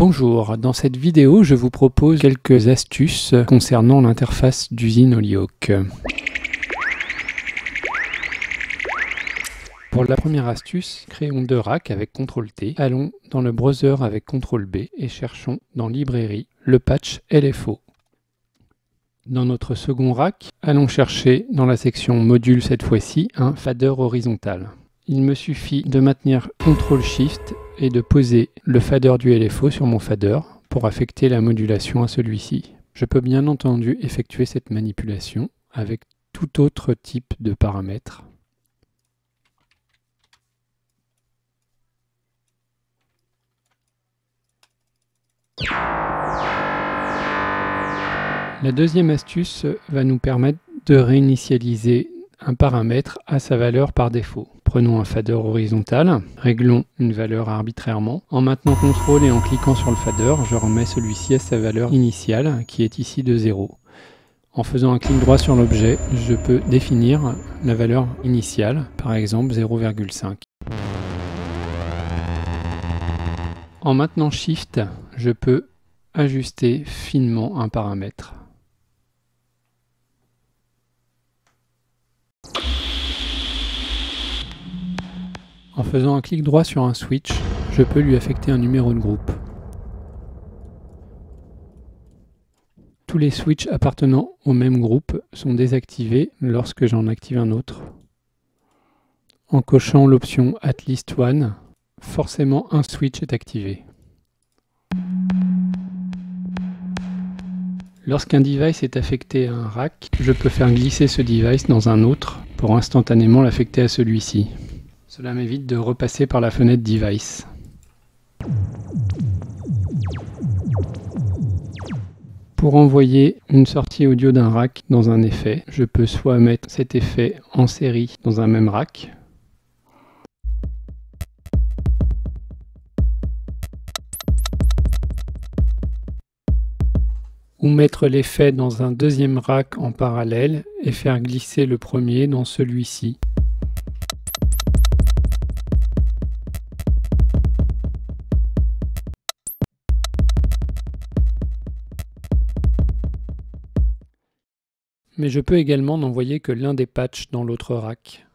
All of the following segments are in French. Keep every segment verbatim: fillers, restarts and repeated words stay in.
Bonjour, dans cette vidéo je vous propose quelques astuces concernant l'interface d'Usine Hollyhock. Pour la première astuce, créons deux racks avec contrôle T, allons dans le browser avec contrôle B et cherchons dans Librairie le patch L F O. Dans notre second rack, allons chercher dans la section Module cette fois-ci un fader horizontal. Il me suffit de maintenir contrôle shift et de poser le fader du L F O sur mon fader pour affecter la modulation à celui-ci. Je peux bien entendu effectuer cette manipulation avec tout autre type de paramètres. La deuxième astuce va nous permettre de réinitialiser un paramètre à sa valeur par défaut. Prenons un fader horizontal, réglons une valeur arbitrairement. En maintenant contrôle et en cliquant sur le fader, je remets celui-ci à sa valeur initiale qui est ici de zéro. En faisant un clic droit sur l'objet, je peux définir la valeur initiale, par exemple zéro virgule cinq. En maintenant shift, je peux ajuster finement un paramètre. En faisant un clic droit sur un switch, je peux lui affecter un numéro de groupe. Tous les switches appartenant au même groupe sont désactivés lorsque j'en active un autre. En cochant l'option At least one, forcément un switch est activé. Lorsqu'un device est affecté à un rack, je peux faire glisser ce device dans un autre pour instantanément l'affecter à celui-ci. Cela m'évite de repasser par la fenêtre Device. Pour envoyer une sortie audio d'un rack dans un effet, je peux soit mettre cet effet en série dans un même rack, ou mettre l'effet dans un deuxième rack en parallèle et faire glisser le premier dans celui-ci. Mais je peux également n'envoyer que l'un des patchs dans l'autre rack.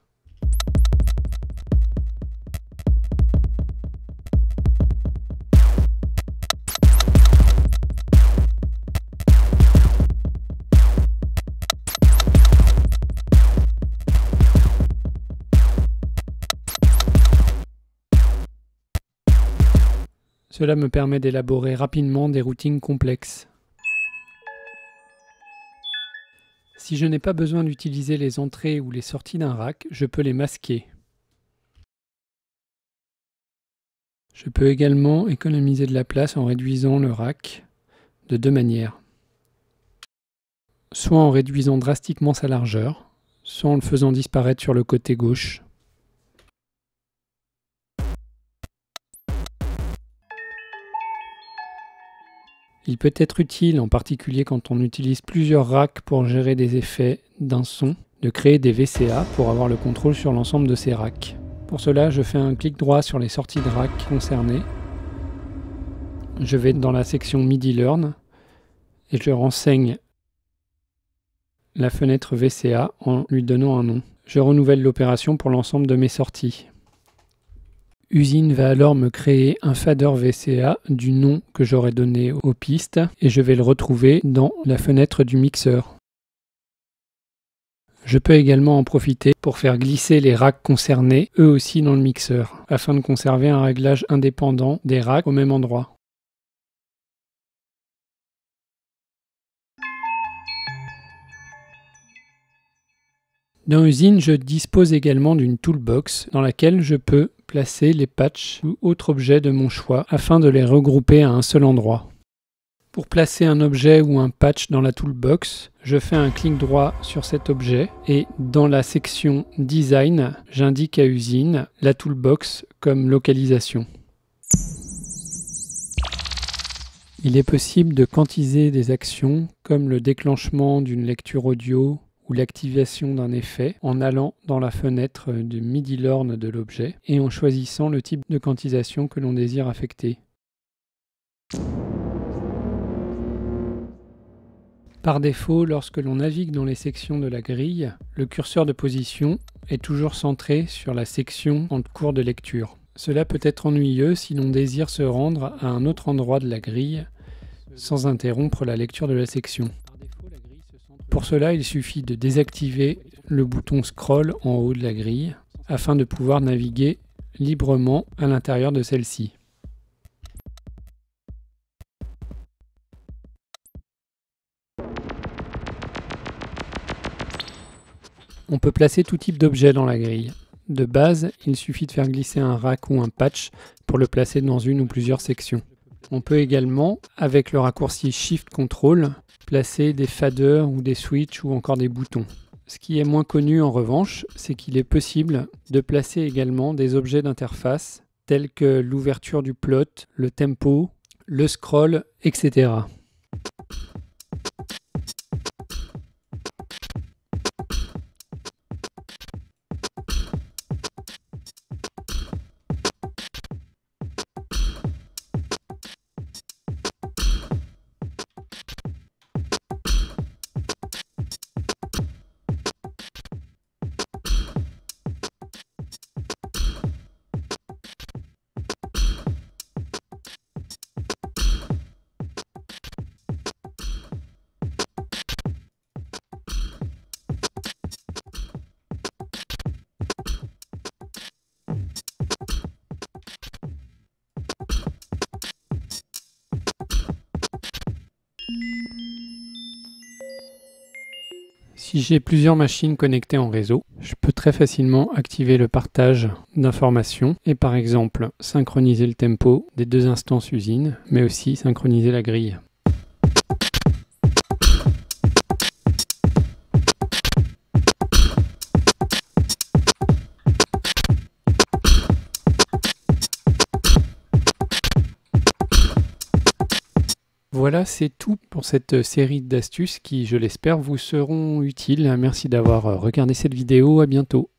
Cela me permet d'élaborer rapidement des routings complexes. Si je n'ai pas besoin d'utiliser les entrées ou les sorties d'un rack, je peux les masquer. Je peux également économiser de la place en réduisant le rack de deux manières. Soit en réduisant drastiquement sa largeur, soit en le faisant disparaître sur le côté gauche. Il peut être utile, en particulier quand on utilise plusieurs racks pour gérer des effets d'un son, de créer des V C A pour avoir le contrôle sur l'ensemble de ces racks. Pour cela, je fais un clic droit sur les sorties de racks concernées. Je vais dans la section MIDI Learn et je renseigne la fenêtre V C A en lui donnant un nom. Je renouvelle l'opération pour l'ensemble de mes sorties. Usine va alors me créer un fader V C A du nom que j'aurais donné aux pistes et je vais le retrouver dans la fenêtre du mixeur. Je peux également en profiter pour faire glisser les racks concernés eux aussi dans le mixeur afin de conserver un réglage indépendant des racks au même endroit. Dans Usine, je dispose également d'une toolbox dans laquelle je peux placer les patchs ou autres objets de mon choix afin de les regrouper à un seul endroit. Pour placer un objet ou un patch dans la toolbox, je fais un clic droit sur cet objet et dans la section Design, j'indique à Usine la toolbox comme localisation. Il est possible de quantiser des actions comme le déclenchement d'une lecture audio ou l'activation d'un effet en allant dans la fenêtre de MIDI Learn de l'objet et en choisissant le type de quantisation que l'on désire affecter. Par défaut, lorsque l'on navigue dans les sections de la grille, le curseur de position est toujours centré sur la section en cours de lecture. Cela peut être ennuyeux si l'on désire se rendre à un autre endroit de la grille sans interrompre la lecture de la section. Pour cela, il suffit de désactiver le bouton scroll en haut de la grille afin de pouvoir naviguer librement à l'intérieur de celle-ci. On peut placer tout type d'objet dans la grille. De base, il suffit de faire glisser un rack ou un patch pour le placer dans une ou plusieurs sections. On peut également, avec le raccourci Shift-Control, placer des faders ou des switches ou encore des boutons. Ce qui est moins connu en revanche, c'est qu'il est possible de placer également des objets d'interface tels que l'ouverture du plot, le tempo, le scroll, et cetera. Si j'ai plusieurs machines connectées en réseau, je peux très facilement activer le partage d'informations et par exemple synchroniser le tempo des deux instances usine, mais aussi synchroniser la grille. Voilà, c'est tout pour cette série d'astuces qui, je l'espère, vous seront utiles. Merci d'avoir regardé cette vidéo. À bientôt.